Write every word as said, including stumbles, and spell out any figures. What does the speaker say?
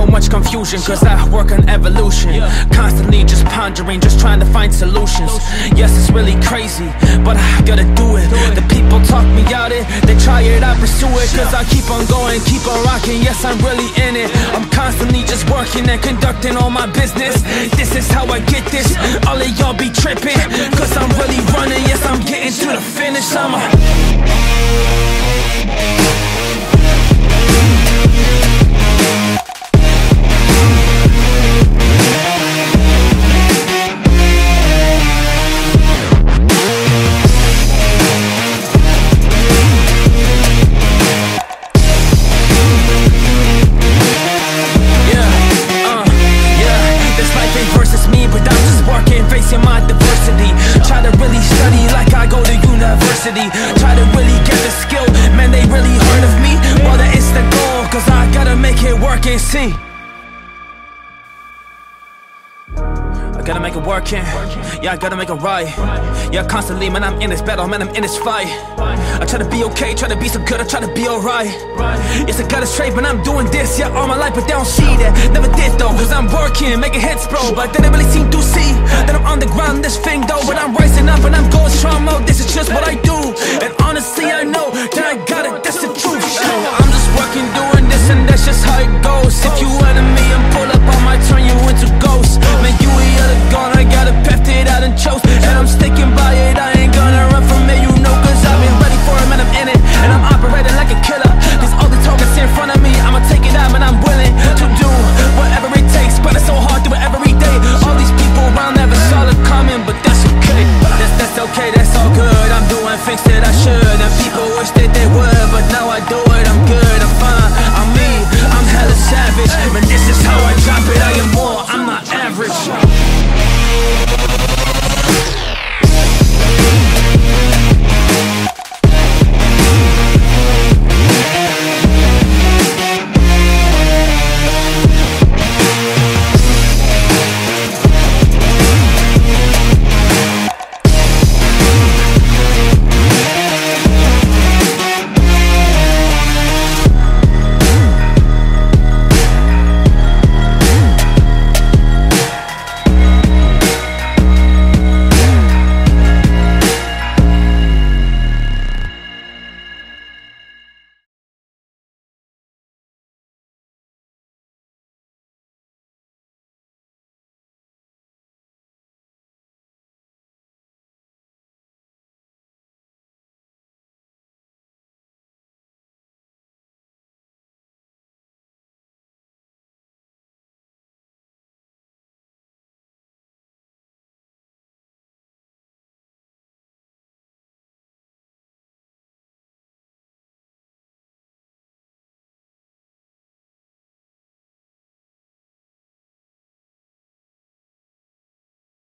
so much confusion, cause I work on evolution. Constantly just pondering, just trying to find solutions. Yes, it's really crazy, but I gotta do it. The people talk me out it, they try it, I pursue it. Cause I keep on going, keep on rocking, yes, I'm really in it. I'm constantly just working and conducting all my business. This is how I get this, all of y'all be tripping. Cause I'm really running, yes, I'm getting to the finish. I'm a try to really get the skill, man, they really heard of me. Well, that is the goal, cause I gotta make it work and see. I gotta make it workin', yeah, I gotta make it right. Yeah, constantly, man, I'm in this battle, man, I'm in this fight. I try to be okay, try to be so good, I try to be alright. It's a gotta trade, man, I'm doing this, yeah, all my life, but they don't see that. Never did though, cause I'm working, making hits, bro, but they don't really seem to see that I'm on the ground, this thing though, but I'm rising up and I'm going strong mode. This is just what I do, and honestly, I know that I got it, that's the truth. So I'm just working, doing this, and that's just how it goes. If you enemy and pull up, I might turn you into ghosts.